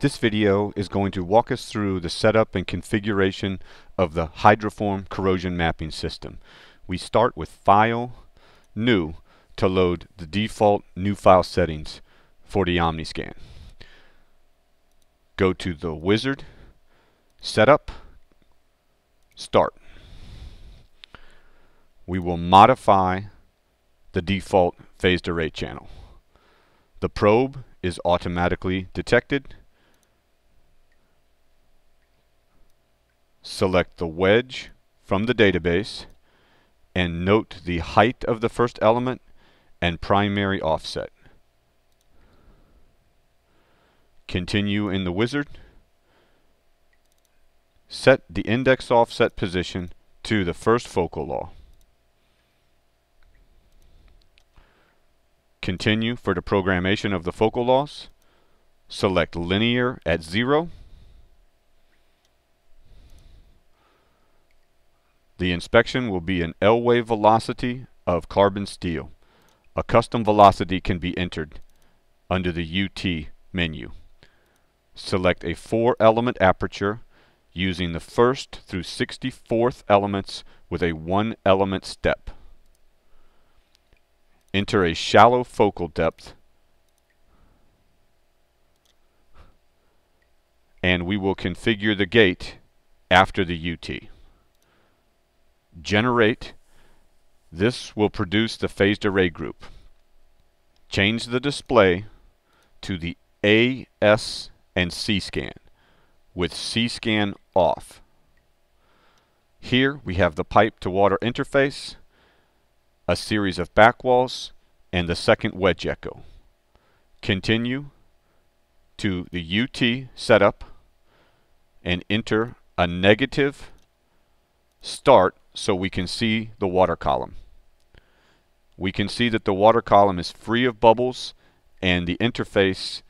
This video is going to walk us through the setup and configuration of the Hydroform Corrosion Mapping System. We start with File, New to load the default new file settings for the OmniScan. Go to the Wizard, Setup, Start. We will modify the default phased array channel. The probe is automatically detected. Select the wedge from the database and note the height of the first element and primary offset. Continue in the wizard. Set the index offset position to the first focal law. Continue for the programmation of the focal laws. Select linear at 0. The inspection will be an L-wave velocity of carbon steel. A custom velocity can be entered under the UT menu. Select a 4-element aperture using the 1st through 64th elements with a 1-element step. Enter a shallow focal depth, and we will configure the gate after the UT. Generate. This will produce the phased array group. Change the display to the A, S, and C-scan with C-scan off. Here we have the pipe to water interface, a series of back walls, and the second wedge echo. Continue to the UT setup and enter a negative start so we can see the water column. We can see that the water column is free of bubbles and the interface.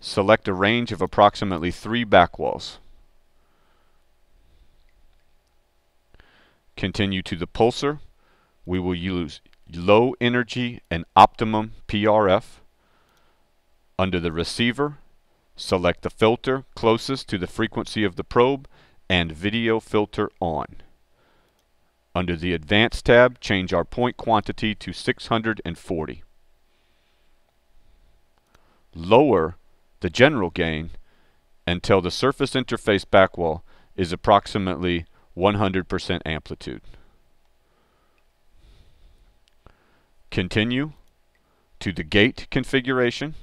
Select a range of approximately 3 back walls. Continue to the pulsar. We will use low energy and optimum PRF. Under the receiver, select the filter closest to the frequency of the probe and video filter on. Under the Advanced tab, change our point quantity to 640. Lower the general gain until the surface interface backwall is approximately 100% amplitude. Continue to the gate configuration.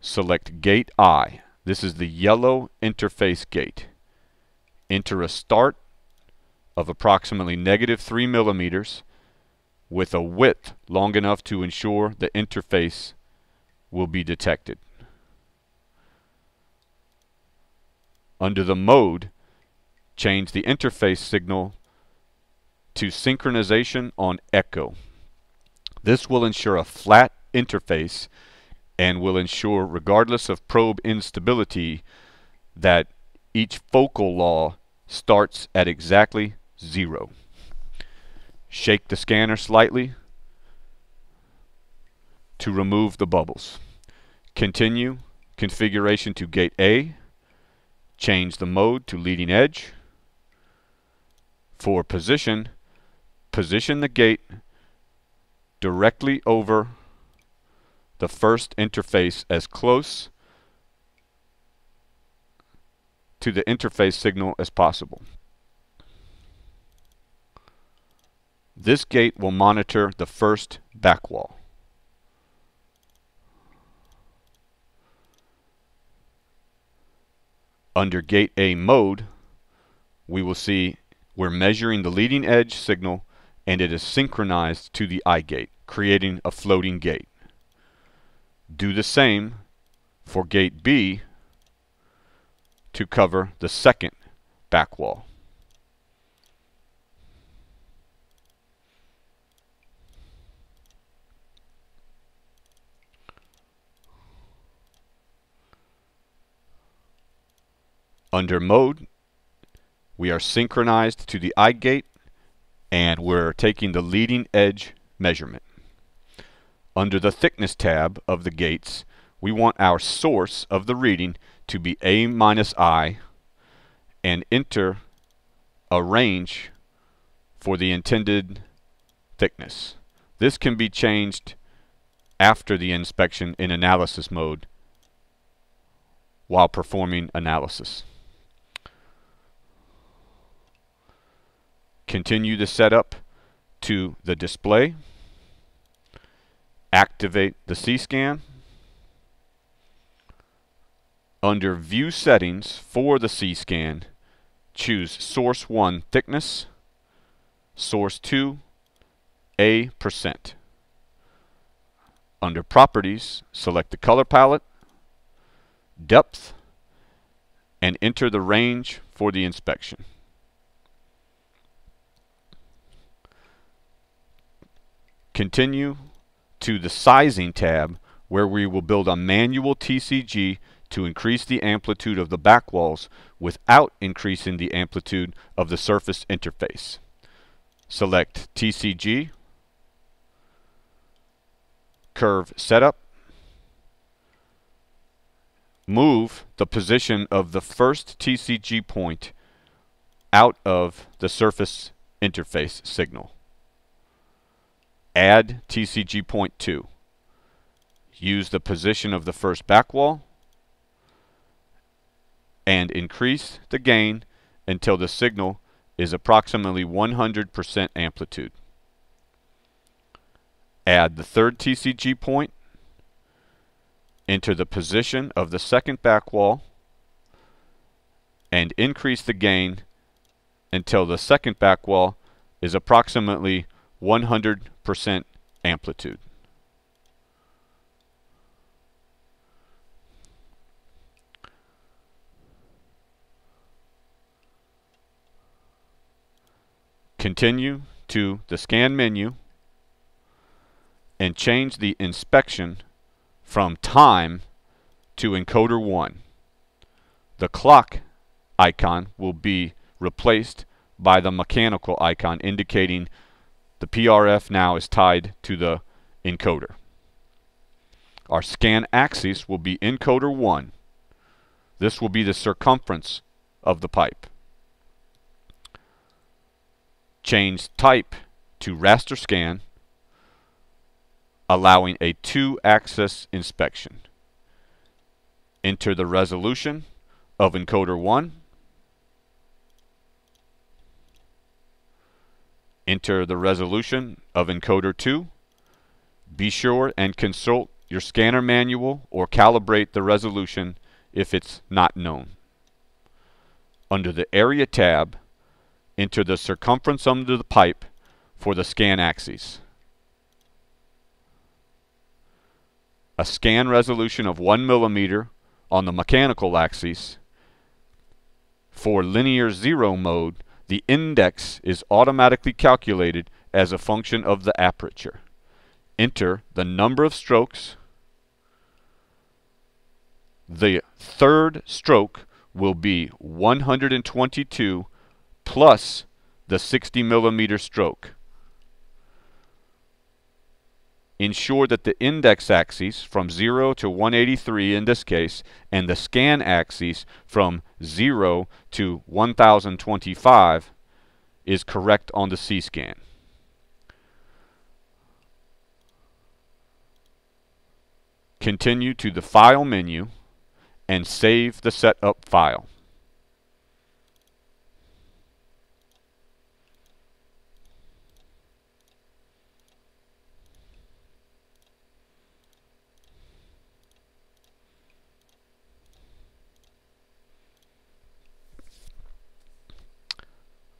Select Gate I. This is the yellow interface gate. Enter a start of approximately -3 millimeters with a width long enough to ensure the interface will be detected. Under the mode, change the interface signal to synchronization on echo. This will ensure a flat interface and will ensure, regardless of probe instability, that each focal law starts at exactly 0. Shake the scanner slightly to remove the bubbles. Continue configuration to gate A. Change the mode to leading edge. For position, position the gate directly over the first interface as close to the interface signal as possible. This gate will monitor the first backwall. Under Gate A mode, we will see we're measuring the leading edge signal and it is synchronized to the I gate, creating a floating gate. Do the same for gate B to cover the second back wall. Under mode, we are synchronized to the I gate and we're taking the leading edge measurement. Under the thickness tab of the gates, we want our source of the reading to be A minus I, and enter a range for the intended thickness. This can be changed after the inspection in analysis mode while performing analysis. Continue the setup to the display. Activate the C-scan. Under View Settings for the C-scan, choose Source 1 Thickness, Source 2 A%. Under Properties, select the color palette, Depth, and enter the range for the inspection. Continue to the Sizing tab, where we will build a manual TCG to increase the amplitude of the back walls without increasing the amplitude of the surface interface. Select TCG, Curve Setup, move the position of the first TCG point out of the surface interface signal. Add TCG point 2. Use the position of the first back wall and increase the gain until the signal is approximately 100% amplitude. Add the third TCG point. Enter the position of the second back wall and increase the gain until the second back wall is approximately 100% amplitude. Continue to the scan menu and change the inspection from time to encoder 1. The clock icon will be replaced by the mechanical icon, indicating the PRF now is tied to the encoder. Our scan axis will be encoder 1. This will be the circumference of the pipe. Change type to raster scan, allowing a 2-axis inspection. Enter the resolution of encoder 1. Enter the resolution of encoder 2. Be sure and consult your scanner manual or calibrate the resolution if it's not known. Under the Area tab, enter the circumference under the pipe for the scan axes. A scan resolution of 1 mm on the mechanical axis. For linear 0 mode, the index is automatically calculated as a function of the aperture. Enter the number of strokes. The third stroke will be 122 plus the 60 mm stroke. Ensure that the index axis from 0 to 183 in this case, and the scan axis from 0 to 1025 is correct on the C-scan. Continue to the File menu and save the setup file.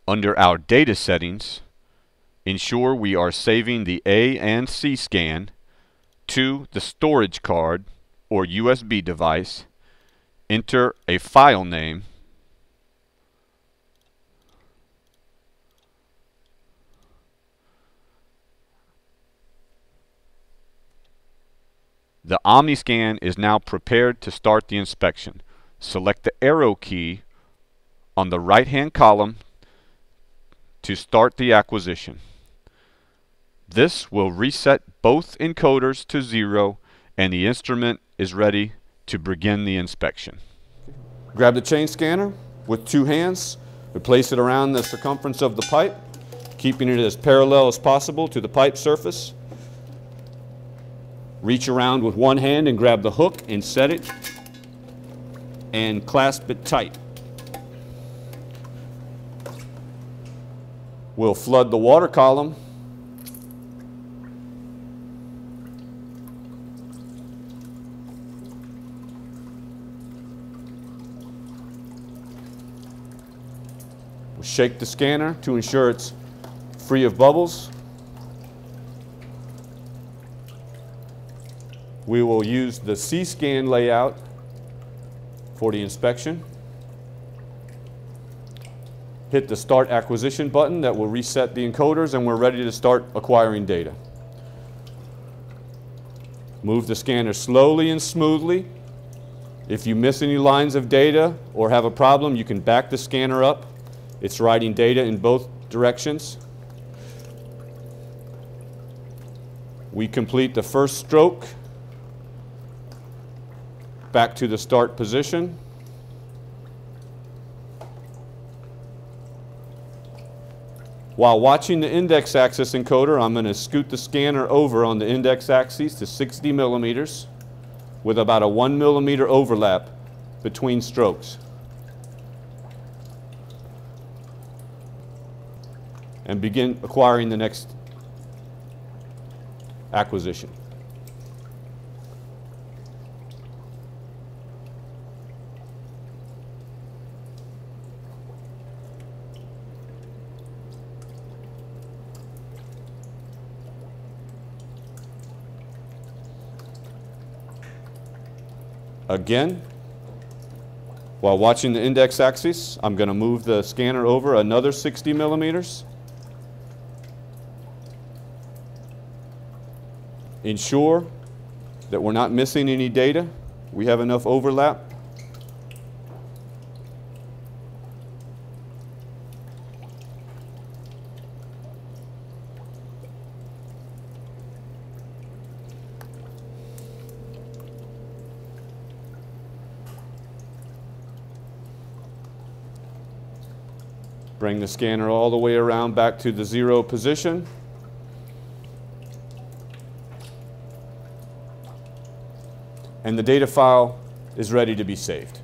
Under our data settings, ensure we are saving the A and C scan to the storage card or USB device. Enter a file name . The OmniScan is now prepared to start the inspection. Select the arrow key on the right hand column to start the acquisition. This will reset both encoders to 0 and the instrument is ready to begin the inspection. Grab the chain scanner with two hands, we place it around the circumference of the pipe, keeping it as parallel as possible to the pipe surface. Reach around with one hand and grab the hook and set it and clasp it tight. We'll flood the water column . Shake the scanner to ensure it's free of bubbles. We will use the C-scan layout for the inspection. Hit the Start Acquisition button that will reset the encoders and we're ready to start acquiring data. Move the scanner slowly and smoothly. If you miss any lines of data or have a problem, you can back the scanner up. It's writing data in both directions. We complete the first stroke back to the start position. While watching the index axis encoder, I'm going to scoot the scanner over on the index axis to 60 millimeters with about a 1 millimeter overlap between strokes. And begin acquiring the next acquisition. Again, while watching the index axis, I'm going to move the scanner over another 60 millimeters. Ensure that we're not missing any data. We have enough overlap. Bring the scanner all the way around back to the 0 position. And the data file is ready to be saved.